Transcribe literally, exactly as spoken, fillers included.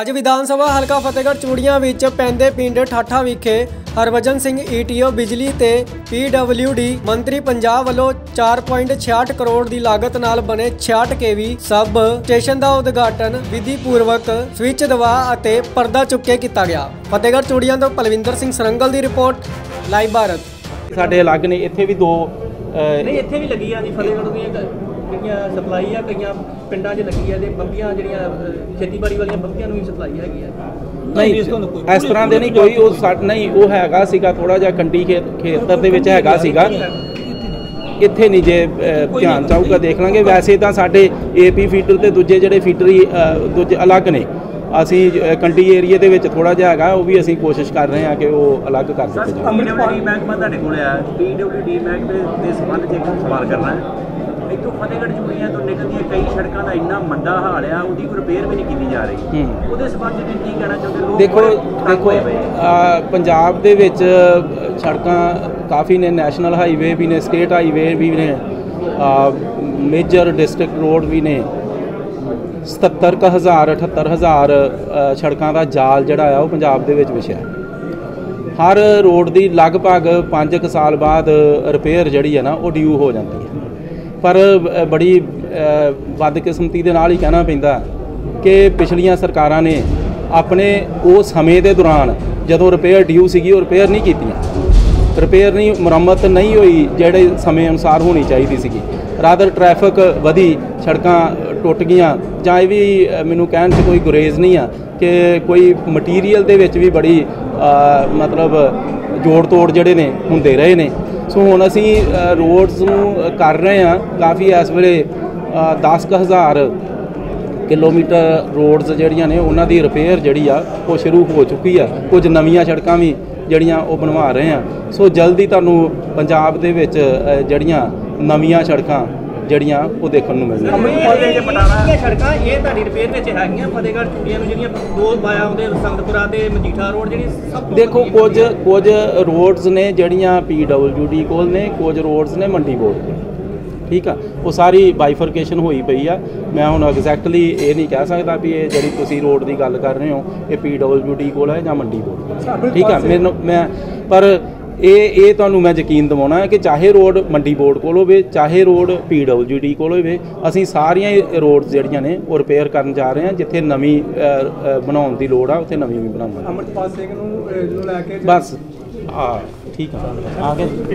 अज विधान सभा हलका फतेहगढ़ चूड़ियां विच पैंदे पिंड ठाठा विखे हरभजन सिंह ईटीओ बिजली ते पी डब्ल्यू डी मंत्री पंजाब वालों चार पॉइंट छियाठ करोड़ की लागत नाल बने छियाठ के वी सब स्टेशन का उद्घाटन विधि पूर्वक स्विच दबा अते पर्दा चुके किया गया। फतेहगढ़ चूड़ियां तो पलविंदर सिंह सरंगल की रिपोर्ट, लाइव भारत। साडे अलग ने इत्थे भी दो नहीं इत्थे भी लगी जी फतेहगढ़ कई सप्लाई है, कई पिंडा च लगी है, बंबियां खेतीबाड़ी वाली बंबियां भी सप्लाई हैगी है। नहीं इस तरह के नहीं कोई उस नहीं वो हैगा सीगा थोड़ा जिहा कंडी खेत खेतर दे विच हैगा सीगा इत्थे नहीं जे ध्यान चाहूगा देख लांगे। वैसे तो साडे एपी फीडर ते दूजे जिहड़े फीडर दूजे अलग ने असी कंडी एरिए दे विच थोड़ा जिहा हैगा वो भी असी कोशिश कर रहे हैं कि वो अलग कर सकते हैं। पी डब्ल्यू डी बैंक मैं तुहाडे कोल आया पी डब्ल्यू डी बैंक दे संबंध च एक सवाल करना है। इतों फतेहगढ़ चूड़ियां तो निकलती कई सड़कों का इन्ना मंदा हाल है, उहदी कोई रिपेयर भी नहीं की जा रही। उहदे संबंध में की कहना चाहते लोग? देखो देखो पंजाब दे विच सड़कां काफ़ी ने, नैशनल हाईवे भी ने, स्टेट हाईवे भी ने, मेजर डिस्ट्रिक्ट रोड भी ने। सतहत्तर क हज़ार अठहत्तर हज़ार सड़कों का जाल जिहड़ा आ पंजाब दे विच विछिआ। हर रोड की लगभग पाँच क साल बाद रिपेयर जिहड़ी है ना वो ड्यू हो जाती है। पर बड़ी बदकिस्मती दे नाल ही कहना पैंदा कि पिछलियां सरकारां ने अपने उस समय के दौरान जदों रिपेयर ड्यू सी वो रिपेयर नहीं कीतियां, रिपेयर नहीं मुरम्मत नहीं हुई जिहड़े समय अनुसार होनी चाहिए सी। रादर ट्रैफिक वधी, सड़कां टुट गईयां। जां इह वी मैनूं कहण च कोई गुरेज नहीं आ कि कोई मटीरीयल दे विच भी बड़ी आ, मतलब जोड़ तोड़ जिहड़े ने हुंदे रहे ने। सो हुण असी रोड्स नूं कर रहे हैं काफ़ी इस वेले दस क हज़ार किलोमीटर रोड्स जिहड़ियां ने उन्हां दी रिपेयर जिहड़ी आ वो शुरू हो चुकी है। कुछ नवीं सड़कां भी जिहड़ियां वो बनवा रहे हैं। सो जल्दी तुहानूं पंजाब दे विच जिहड़ियां नवीं सड़कां जिहड़ियां वो देखण नूं मिलणगीयां। सड़कां इह तुहाडी रिपेयर विच हैगीयां फतेहगढ़ चूड़ियां नूं जिहड़ियां दो बाया आउंदे संगतपुरा ते मजीठा रोड जिहड़ी सब देखो कुछ कुछ रोड्स ने जड़ियाँ पी डबल्यू डी को ने, कुछ रोड्स ने मंडी बोर्ड को, ठीक है। वो सारी बाइफरकेशन हुई पई आ। मैं हुण एग्जैक्टली ये नहीं कह सकता भी ये जिहड़ी तुसीं रोड की गल कर रहे हो ये पी डबल्यू डी को है जां मंडी बोर्ड, ठीक है। मैं मैं पर ये तुहानूं मैं यकीन दिवाना है कि चाहे रोड मंडी बोर्ड को होवे चाहे रोड पी डबल्यू डी को होवे असीं सारियां रोड जिहड़ियां ने वो रिपेयर करन जा रहे हैं। जिथे नवीं बनाउण दी लोड़ आ उत्थे नवीं भी बनावांगे। अमरपाल सिंह नूं लैके बस हाँ ठीक है आगे।